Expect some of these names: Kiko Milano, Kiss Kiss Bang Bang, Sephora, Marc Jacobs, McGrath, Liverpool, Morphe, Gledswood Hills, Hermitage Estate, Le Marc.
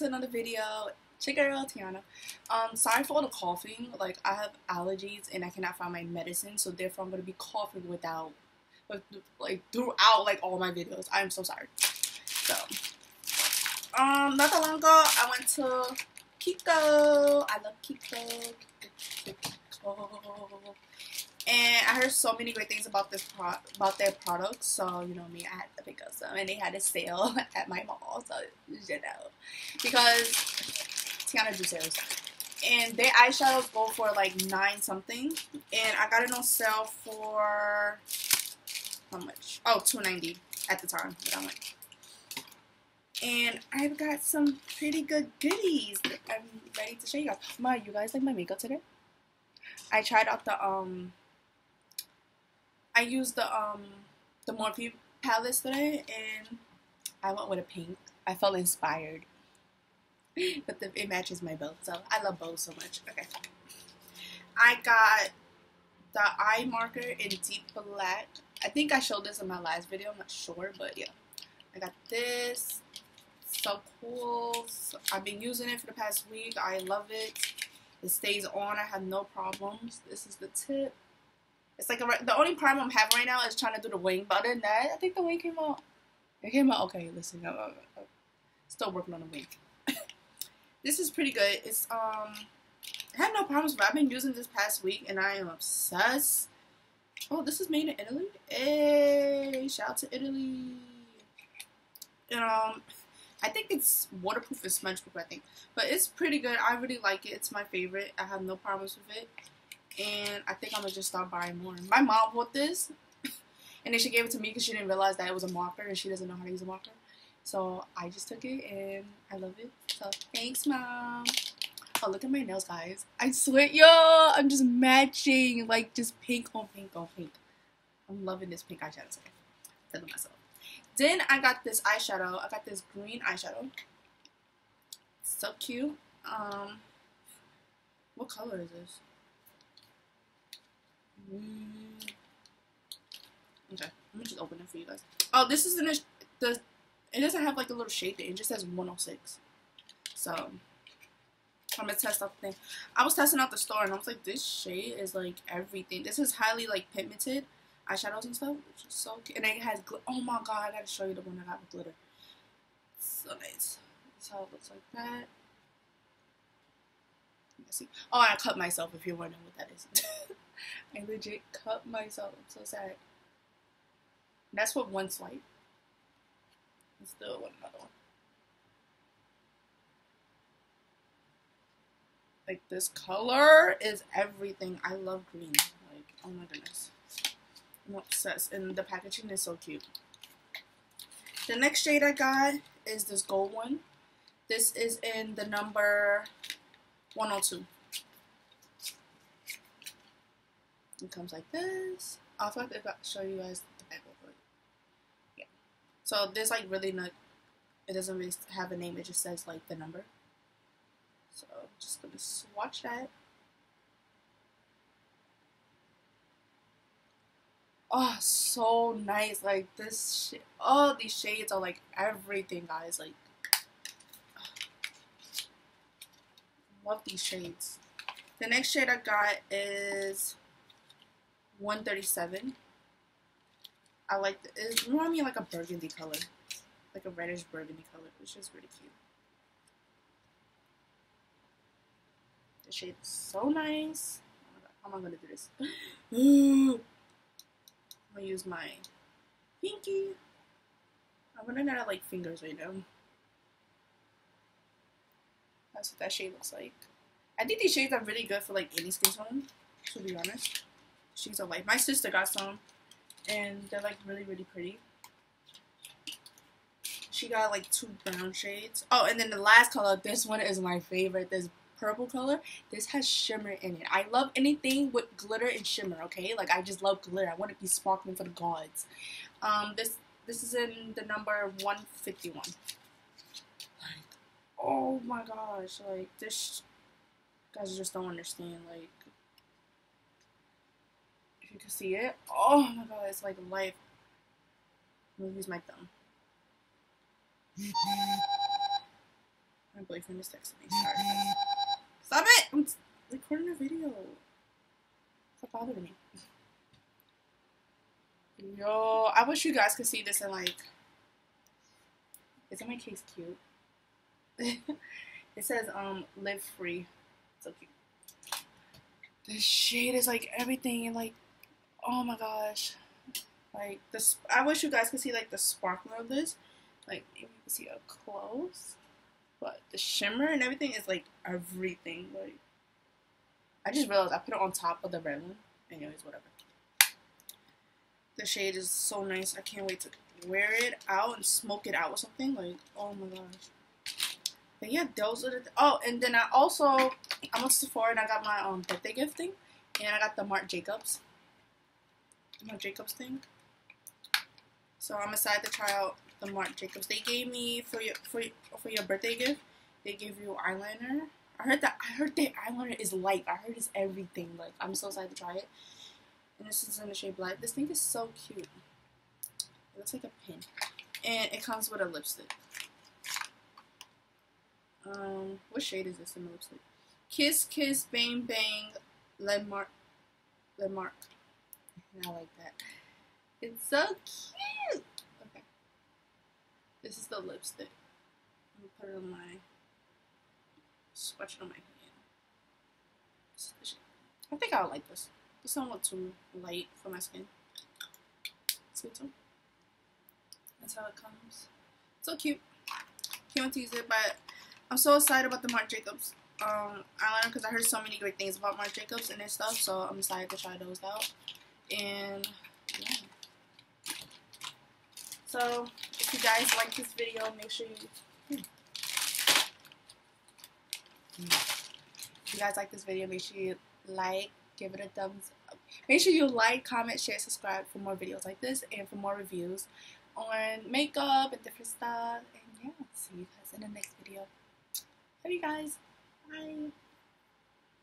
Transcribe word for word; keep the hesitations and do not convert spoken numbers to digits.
welcome to another video. It's your girl Tiana. Um, sorry for all the coughing. Like, I have allergies and I cannot find my medicine, so therefore I'm gonna be coughing without, with, like, throughout like all my videos. I am so sorry. So, um, not that long ago I went to Kiko. I love Kiko. Kiko. And I heard so many great things about this pro about their products, so you know me, I had to pick up some, and they had a sale at my mall, so you know, because Tiana do sales, and their eyeshadows go for like nine something, and I got it on sale for how much? Oh, two ninety at the time, but I'm like, and I've got some pretty good goodies that I'm ready to show you guys. Ma, you guys like my makeup today? I tried out the um. I used the um the Morphe palette today, and I went with a pink. I felt inspired, but the, it matches my bow, so I love bows so much. Okay, I got the eye marker in deep black. I think I showed this in my last video. I'm not sure, but yeah, I got this. So cool. So I've been using it for the past week. I love it. It stays on. I have no problems. This is the tip. It's like a, the only problem I'm having right now is trying to do the wing, but other than that, I think the wing came out. It came out okay. Listen, I'm, I'm, I'm still working on the wing. This is pretty good. It's um, I have no problems, but I've been using this past week, and I am obsessed. Oh, this is made in Italy. Hey, shout out to Italy. And, um. I think it's waterproof and smudge proof, I think. But it's pretty good. I really like it. It's my favorite. I have no problems with it. And I think I'm going to just start buying more. My mom bought this. And then she gave it to me because she didn't realize that it was a marker. And she doesn't know how to use a marker. So I just took it and I love it. So thanks, Mom. Oh, look at my nails, guys. I swear, yo, I'm just matching. Like, just pink on pink on pink. I'm loving this pink eyeshadow today. I'm telling myself. Then I got this eyeshadow. I got this green eyeshadow. So cute. Um, what color is this? Mm. Okay, let me just open it for you guys. Oh, this is in a, the. It doesn't have like a little shade thing. It just says one oh six. So I'm gonna test out the thing. I was testing out the store and I was like, this shade is like everything. This is highly like pigmented eyeshadows and stuff, which is so cute. And it has glitter. Oh my god, I gotta show you the one I got with glitter. It's so nice. That's how it looks like that. Let's see. Oh, I cut myself if you're wondering what that is. I legit cut myself. I'm so sad. And that's with one swipe. Let's do it with another one. Like, this color is everything. I love green. Like, oh my goodness. I'm obsessed, and the packaging is so cute. The next shade I got is this gold one. This is in the number one oh two. It comes like this. I thought I got to show you guys the back of it. Yeah. So this like really not. It doesn't really have a name. It just says like the number. So I'm just gonna swatch that. Oh, so nice. Like, this shit. All these shades are like everything, guys. Like, love these shades. The next shade I got is one thirty-seven. I like the, it reminds me of like a burgundy color, like a reddish burgundy color, which is really cute. The shade is so nice. Oh my god, how am I gonna do this? Ooh. I'm gonna use my pinky. I'm running out of like fingers right now. That's what that shade looks like. I think these shades are really good for like any skin tone, to be honest. Shades are like, my sister got some and they're like really really pretty. She got like two brown shades. Oh, and then the last color, this one is my favorite. This purple color. This has shimmer in it. I love anything with glitter and shimmer, okay? Like, I just love glitter. I want to be sparkling for the gods. Um, this this is in the number one fifty-one. Like, oh my gosh. Like, this... Guys just don't understand, like... If you can see it. Oh my god, it's like life. I'm gonna use my thumb. My boyfriend is texting me. Sorry. Stop it! I'm recording a video. Stop bothering me. Yo, I wish you guys could see this and like. Isn't my case cute? It says um live free. So cute. This shade is like everything and like, oh my gosh. Like this, I wish you guys could see like the sparkle of this. Like maybe you can see up close. But the shimmer and everything is like everything. Like I just realized I put it on top of the red one. Anyways, whatever. The shade is so nice. I can't wait to wear it out and smoke it out with something. Like, oh my gosh. But yeah, those are the... Th oh, and then I also... I went to Sephora and I got my um, birthday gift thing. And I got the Marc Jacobs. Marc Jacobs thing. So I'm excited to try out the Marc Jacobs. They gave me, for your for your, for your birthday gift, they gave you eyeliner. I heard that I heard that eyeliner is light. I heard it's everything. Like, I'm so excited to try it. And this is in the shade Black. This thing is so cute. It looks like a pin. And it comes with a lipstick. Um, what shade is this in the lipstick? Kiss Kiss Bang Bang Le Marc. Le Marc. And I like that. It's so cute! Okay. This is the lipstick. I'm gonna put it on my... Swatch it on my hand. I think I'll like this. This don't look too light for my skin. See it too? That's how it comes. So cute. Can't wait to use it, but I'm so excited about the Marc Jacobs um, eyeliner because I heard so many great things about Marc Jacobs and their stuff, so I'm excited to try those out. And yeah. So if you guys like this video, make sure you. Hmm. If you guys like this video, make sure you like. Give it a thumbs up. Make sure you like, comment, share, subscribe for more videos like this and for more reviews on makeup and different stuff. And yeah, see you guys in the next video. Love you guys. Bye.